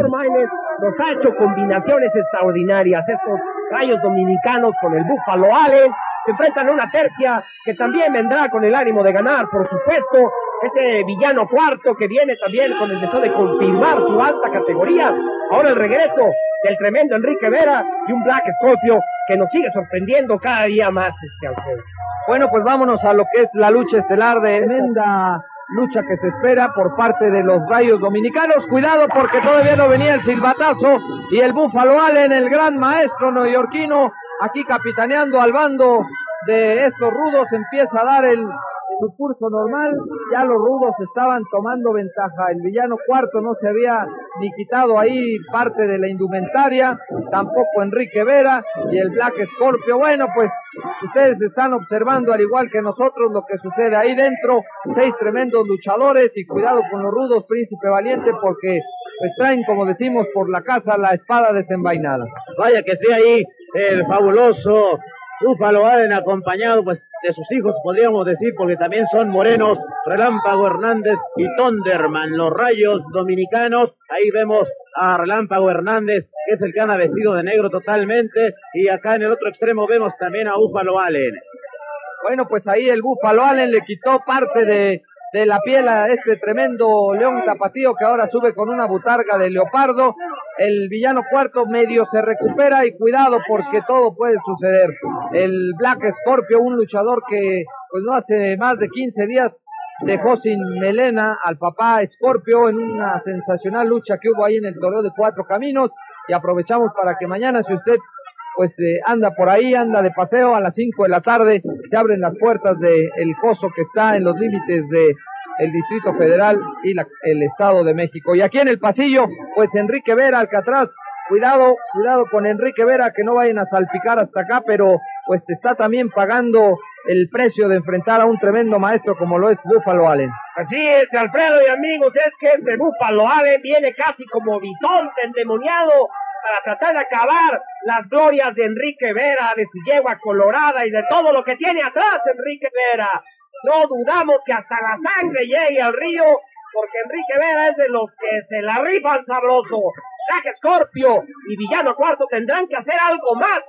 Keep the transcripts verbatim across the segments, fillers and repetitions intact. profesor Maines nos ha hecho combinaciones extraordinarias. Estos Rayos Dominicanos con el Bufalo Allen se enfrentan a una tercia que también vendrá con el ánimo de ganar, por supuesto. Este Villano Cuarto que viene también con el deseo de confirmar su alta categoría. Ahora el regreso del tremendo Enrique Vera y un Black Scorpio que nos sigue sorprendiendo cada día más, este Alfredo. Bueno, pues vámonos a lo que es la lucha estelar de tremenda lucha que se espera por parte de los Rayos Dominicanos. Cuidado porque todavía no venía el silbatazo y el Búfalo Allen, el gran maestro neoyorquino, aquí capitaneando al bando de estos rudos, empieza a dar el su curso normal. Ya los rudos estaban tomando ventaja. El Villano Cuarto no se había ni quitado ahí parte de la indumentaria, tampoco Enrique Vera y el Black Scorpio. Bueno, pues ustedes están observando al igual que nosotros lo que sucede ahí dentro. Seis tremendos luchadores y cuidado con los rudos, Príncipe Valiente, porque pues traen, como decimos, por la casa la espada desenvainada. Vaya que sí, ahí el fabuloso Búfalo Allen acompañado pues de sus hijos, podríamos decir, porque también son morenos, Relámpago Hernández y Thunderman, los Rayos Dominicanos. Ahí vemos a Relámpago Hernández, que es el que anda vestido de negro totalmente, y acá en el otro extremo vemos también a Búfalo Allen. Bueno, pues ahí el Búfalo Allen le quitó parte de, de la piel a este tremendo león tapatío que ahora sube con una butarga de leopardo. El Villano Cuarto medio se recupera y cuidado porque todo puede suceder. El Black Scorpio, un luchador que pues no hace más de quince días dejó sin melena al papá Scorpio en una sensacional lucha que hubo ahí en el Toreo de Cuatro Caminos, y aprovechamos para que mañana, si usted pues eh, anda por ahí, anda de paseo, a las cinco de la tarde se abren las puertas del coso que está en los límites de el Distrito Federal y la, el Estado de México. Y aquí en el pasillo, pues Enrique Vera, Alcatraz, cuidado, cuidado con Enrique Vera, que no vayan a salpicar hasta acá, pero pues está también pagando el precio de enfrentar a un tremendo maestro como lo es Búfalo Allen. Así es, Alfredo y amigos, es que este Búfalo Allen viene casi como bisonte endemoniado para tratar de acabar las glorias de Enrique Vera, de su yegua colorada y de todo lo que tiene atrás Enrique Vera. No dudamos que hasta la sangre llegue al río, porque Enrique Vera es de los que se la rifan sabroso. Black Scorpio y Villano Cuarto tendrán que hacer algo más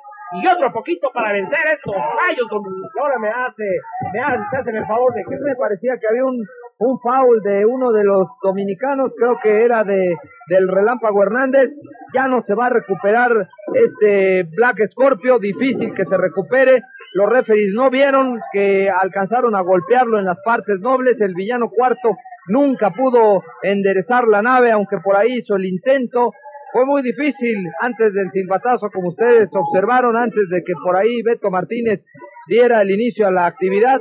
y otro poquito para vencer estos Rayos Dominicanos. Ahora me hace, me hacen el favor de que me parecía que había un, un foul de uno de los dominicanos, creo que era de del Relámpago Hernández. Ya no se va a recuperar este Black Scorpio, difícil que se recupere. Los referees no vieron que alcanzaron a golpearlo en las partes nobles. El Villano Cuarto nunca pudo enderezar la nave, aunque por ahí hizo el intento. Fue muy difícil antes del silbatazo, como ustedes observaron, antes de que por ahí Beto Martínez diera el inicio a la actividad.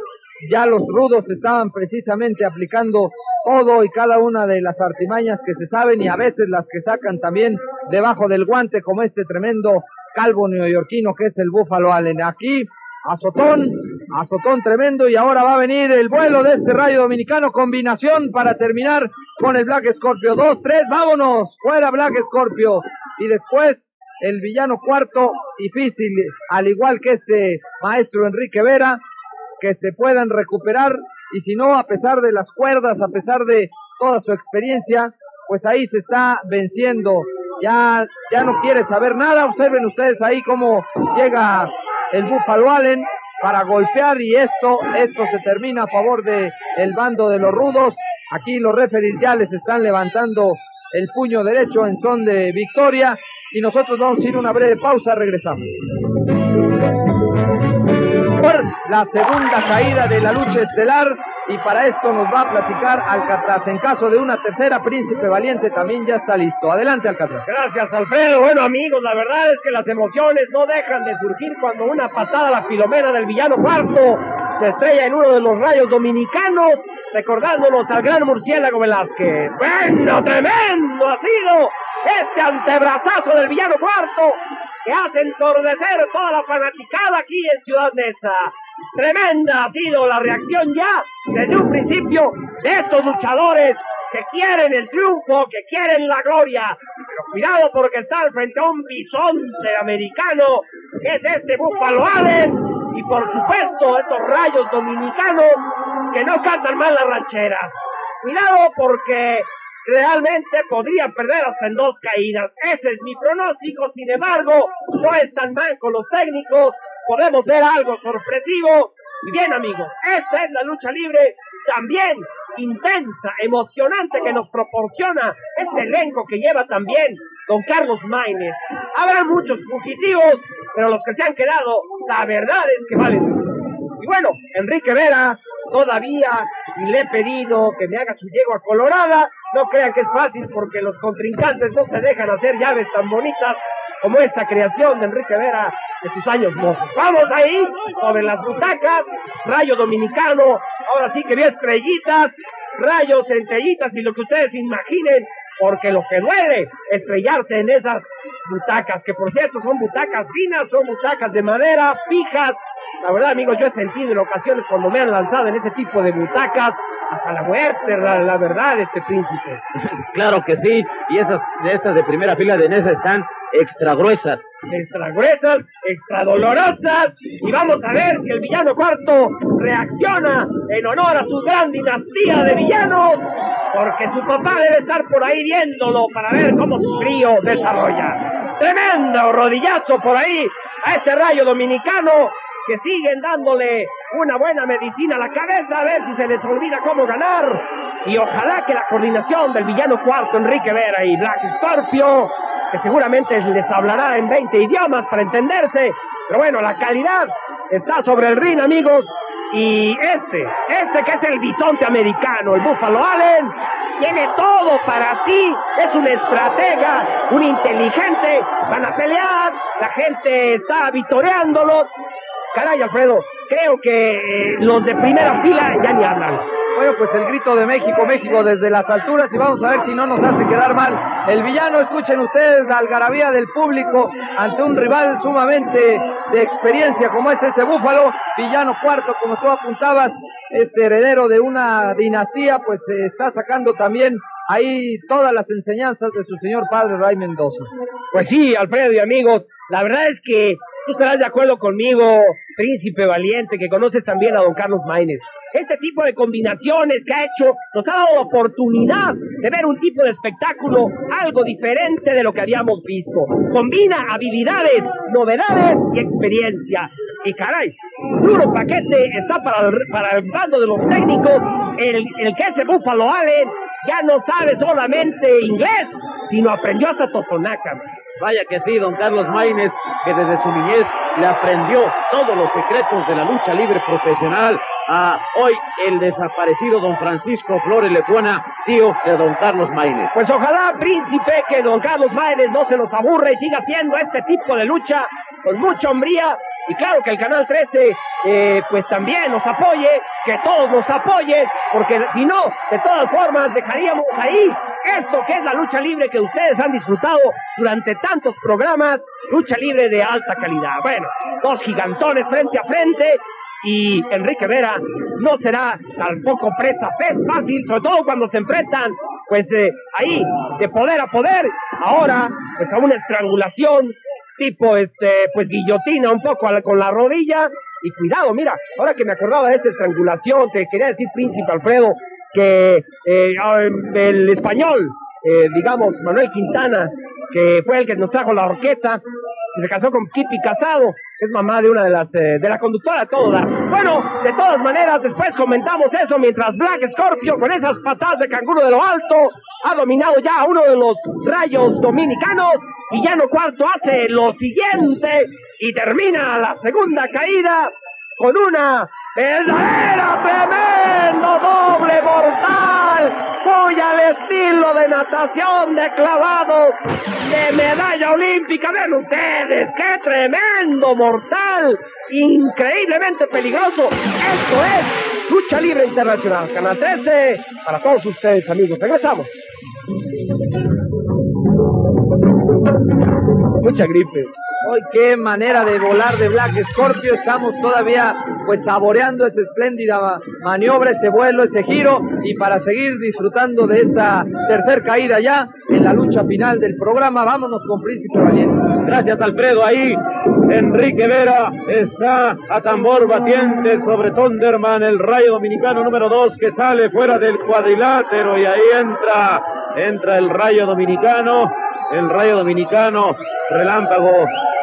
Ya los rudos estaban precisamente aplicando todo y cada una de las artimañas que se saben y a veces las que sacan también debajo del guante, como este tremendo calvo neoyorquino que es el Búfalo Allen. Aquí azotón, azotón tremendo, y ahora va a venir el vuelo de este Rayo Dominicano, combinación para terminar con el Black Scorpio. Dos, tres, vámonos, fuera Black Scorpio. Y después el Villano Cuarto, difícil, al igual que este maestro Enrique Vera, que se puedan recuperar, y si no, a pesar de las cuerdas, a pesar de toda su experiencia, pues ahí se está venciendo. Ya, ya no quiere saber nada. Observen ustedes ahí cómo llega el Búfalo Allen para golpear, y esto, esto se termina a favor de el bando de los rudos. Aquí los referees ya les están levantando el puño derecho en son de victoria, y nosotros vamos a ir a una breve pausa, regresamos. La segunda caída de la lucha estelar, y para esto nos va a platicar Alcatraz. En caso de una tercera, Príncipe Valiente también ya está listo. Adelante, Alcatraz. Gracias, Alfredo. Bueno, amigos, la verdad es que las emociones no dejan de surgir cuando una patada a la Filomena del Villano Cuarto se estrella en uno de los Rayos Dominicanos, recordándonos al gran Murciélago Velázquez. Bueno, tremendo ha sido este antebrazazo del Villano Cuarto, que hace entordecer toda la fanaticada aquí en Ciudad Neza. Tremenda ha sido la reacción ya desde un principio de estos luchadores que quieren el triunfo, que quieren la gloria. Pero cuidado porque están frente a un bisonte americano, que es este Búfalo Allen, y por supuesto estos Rayos Dominicanos que no cantan mal las rancheras. Cuidado porque realmente podrían perder hasta en dos caídas. Ese es mi pronóstico. Sin embargo, no están mal con los técnicos. Podemos ver algo sorpresivo. Y bien, amigos, esta es la lucha libre también intensa, emocionante, que nos proporciona este elenco que lleva también don Carlos Maines. Habrá muchos fugitivos, pero los que se han quedado, la verdad es que valen. Y bueno, Enrique Vera, todavía le he pedido que me haga su yegua colorada. No crean que es fácil, porque los contrincantes no se dejan hacer llaves tan bonitas como esta creación de Enrique Vera de sus años mozos. Vamos ahí, sobre las butacas, Rayo Dominicano, ahora sí que vi estrellitas, rayos, centellitas y lo que ustedes imaginen, porque lo que duele es estrellarse en esas butacas, que por cierto son butacas finas, son butacas de madera, fijas. La verdad, amigos, yo he sentido en ocasiones cuando me han lanzado en ese tipo de butacas hasta la muerte, la, la verdad, este príncipe. Claro que sí, y esas, esas de primera fila de Nesa están extra gruesas. Extra gruesas, extra dolorosas, y vamos a ver que el Villano Cuarto reacciona en honor a su gran dinastía de villanos, porque su papá debe estar por ahí viéndolo para ver cómo su crío desarrolla. Tremendo rodillazo por ahí a este Rayo Dominicano, que siguen dándole una buena medicina a la cabeza, a ver si se les olvida cómo ganar. Y ojalá que la coordinación del Villano Cuarto, Enrique Vera y Black Scorpio, que seguramente les hablará en veinte idiomas para entenderse, pero bueno, la calidad está sobre el ring, amigos. Y este, este que es el bisonte americano, el Bufalo Allen, tiene todo para sí, es un estratega, un inteligente, van a pelear, la gente está vitoreándolos. Caray, Alfredo, creo que eh, los de primera fila ya ni hablan. Bueno, pues el grito de México, México desde las alturas, y vamos a ver si no nos hace quedar mal el Villano. Escuchen ustedes la algarabía del público ante un rival sumamente de experiencia como es ese Búfalo. Villano Cuarto, como tú apuntabas, este heredero de una dinastía, pues eh, está sacando también ahí todas las enseñanzas de su señor padre Ray Mendoza. Pues sí, Alfredo y amigos, la verdad es que tú estarás de acuerdo conmigo, príncipe valiente, que conoces también a don Carlos Maines. Este tipo de combinaciones que ha hecho nos ha dado la oportunidad de ver un tipo de espectáculo algo diferente de lo que habíamos visto. Combina habilidades, novedades y experiencia. Y caray, duro paquete está para el, para el bando de los técnicos. El, el que ese Búfalo Allen ya no sabe solamente inglés, sino aprendió hasta totonaca. Vaya que sí, don Carlos Maines, que desde su niñez le aprendió todos los secretos de la lucha libre profesional a hoy el desaparecido don Francisco Flores Lecuena, tío de don Carlos Maines. Pues ojalá, príncipe, que don Carlos Maines no se los aburra y siga haciendo este tipo de lucha con mucha hombría. Y claro que el Canal trece eh, pues también nos apoye, que todos nos apoyen, porque si no, de todas formas dejaríamos ahí esto que es la lucha libre que ustedes han disfrutado durante tantos programas, lucha libre de alta calidad. Bueno, dos gigantones frente a frente, y Enrique Vera no será tampoco presa fácil, sobre todo cuando se enfrentan, pues eh, ahí, de poder a poder, ahora, pues a una estrangulación, tipo, este, pues guillotina un poco la, con la rodilla. Y cuidado, mira, ahora que me acordaba de esta estrangulación, te quería decir, príncipe Alfredo, que eh, el español, eh, digamos, Manuel Quintana, que fue el que nos trajo la orquesta, se casó con Kipi Casado, es mamá de una de las, eh, de la conductora toda. Bueno, de todas maneras, después comentamos eso, mientras Black Scorpio, con esas patadas de canguro de lo alto, ha dominado ya a uno de los Rayos Dominicanos. Villano Cuarto hace lo siguiente y termina la segunda caída con una verdadera tremendo doble mortal, muy al estilo de natación de clavados de medalla olímpica. Vean ustedes, qué tremendo mortal, increíblemente peligroso. Esto es Lucha Libre Internacional, Canal trece, para todos ustedes, amigos. Regresamos. Mucha gripe. Hoy qué manera de volar de Black Scorpio. Estamos todavía pues saboreando esa espléndida maniobra, ese vuelo, ese giro, y para seguir disfrutando de esta tercer caída ya en la lucha final del programa. Vámonos con Príncipe Valiente. Gracias, Alfredo. Ahí Enrique Vera está a tambor batiente sobre Thunderman, el Rayo Dominicano número dos, que sale fuera del cuadrilátero, y ahí entra entra el Rayo Dominicano, el Rayo Dominicano, Relámpago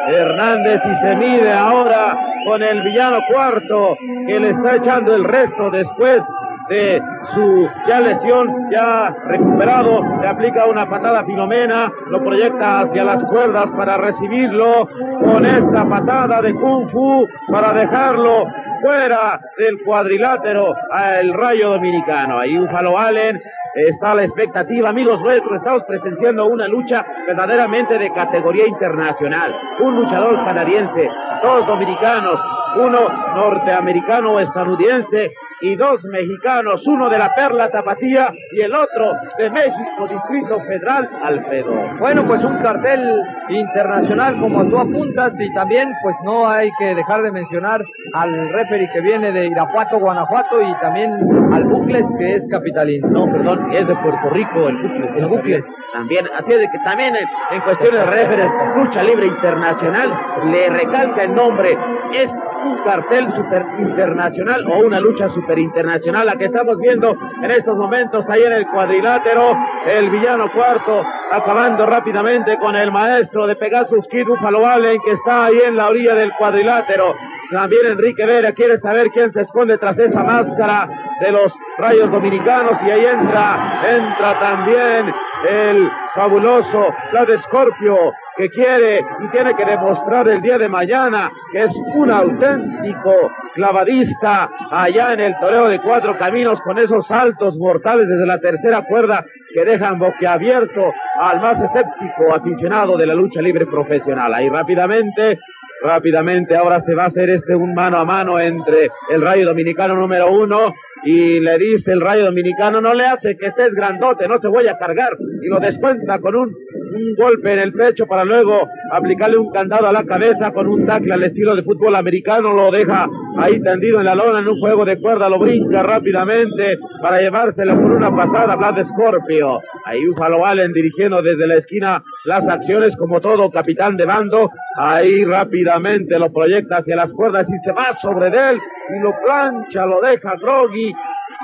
Hernández, y se mide ahora con el Villano Cuarto, que le está echando el resto después de su ya lesión, ya recuperado. Le aplica una patada Filomena, lo proyecta hacia las cuerdas para recibirlo con esta patada de Kung Fu para dejarlo fuera del cuadrilátero al Rayo Dominicano. Ahí Bufalo Allen está a la expectativa. Amigos nuestros, estamos presenciando una lucha verdaderamente de categoría internacional. Un luchador canadiense, dos dominicanos, uno norteamericano o estadounidense y dos mexicanos, uno de la Perla Tapatía y el otro de México, Distrito Federal, Alfredo. Bueno, pues un cartel internacional como tú apuntas, y también pues no hay que dejar de mencionar al referee que viene de Irapuato, Guanajuato, y también al Bucles, que es capitalino. No, perdón, es de Puerto Rico, el Bucles. El Bucles. También, así es de que también en, en cuestiones de referees, lucha libre internacional, le recalca el nombre. Es un cartel super internacional o una lucha super internacional la que estamos viendo en estos momentos ahí en el cuadrilátero. El Villano Cuarto acabando rápidamente con el maestro de Pegasus Kid, Bufalo Allen, que está ahí en la orilla del cuadrilátero. También Enrique Vera quiere saber quién se esconde tras esa máscara de los Rayos Dominicanos, y ahí entra, entra también el fabuloso Black Scorpio, que quiere y tiene que demostrar el día de mañana que es un auténtico clavadista allá en el Toreo de Cuatro Caminos, con esos saltos mortales desde la tercera cuerda que dejan boquiabierto al más escéptico aficionado de la lucha libre profesional. Ahí rápidamente, rápidamente ahora se va a hacer este un mano a mano entre el Rayo Dominicano número uno, y le dice el Rayo Dominicano: no le hace que estés grandote, no te voy a cargar, y lo descuenta con un, un golpe en el pecho para luego aplicarle un candado a la cabeza con un tackle al estilo de fútbol americano. Lo deja ahí tendido en la lona en un juego de cuerda, lo brinca rápidamente para llevárselo por una pasada Black Scorpio. Ahí Bufalo Allen dirigiendo desde la esquina las acciones como todo capitán de bando. Ahí rápidamente lo proyecta hacia las cuerdas y se va sobre de él y lo plancha, lo deja groggy,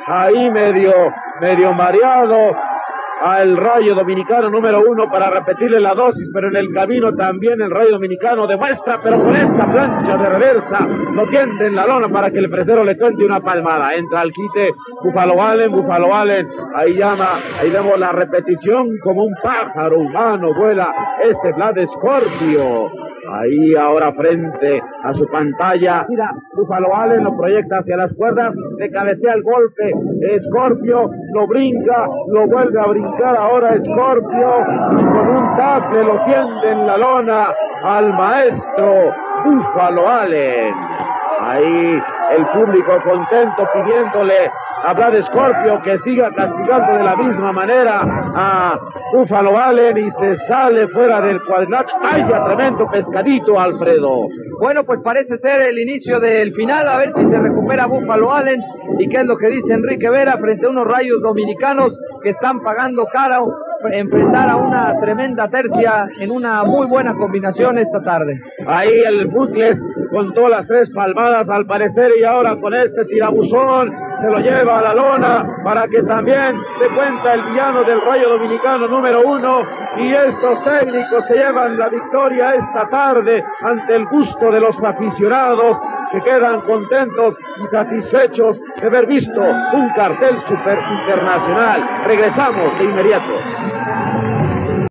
ahí medio, medio mareado al Rayo Dominicano número uno para repetirle la dosis, pero en el camino también el Rayo Dominicano demuestra, pero con esta plancha de reversa lo tiende en la lona para que el presero le cuente una palmada. Entra al quite Bufalo Allen, Bufalo Allen, ahí llama, ahí vemos la repetición, como un pájaro humano vuela este Black Scorpio. Ahí ahora frente a su pantalla, mira, Bufalo Allen lo proyecta hacia las cuerdas, le cabecea el golpe, Scorpio lo brinca, lo vuelve a brincar ahora Scorpio, y con un tackle lo tiende en la lona al maestro Bufalo Allen. Ahí el público contento pidiéndole a Vlad Scorpio que siga castigando de la misma manera a Bufalo Allen, y se sale fuera del cuadrilátero. ¡Vaya tremendo pescadito, Alfredo! Bueno, pues parece ser el inicio del final, a ver si se recupera Bufalo Allen, y qué es lo que dice Enrique Vera frente a unos Rayos Dominicanos que están pagando caro enfrentar a una tremenda tercia en una muy buena combinación esta tarde. Ahí el Bucles contó las tres palmadas al parecer, y ahora con este tirabuzón se lo lleva a la lona para que también se cuenta el Villano del Rayo Dominicano número uno, y estos técnicos se llevan la victoria esta tarde ante el gusto de los aficionados, que quedan contentos y satisfechos de haber visto un cartel super internacional. Regresamos de inmediato.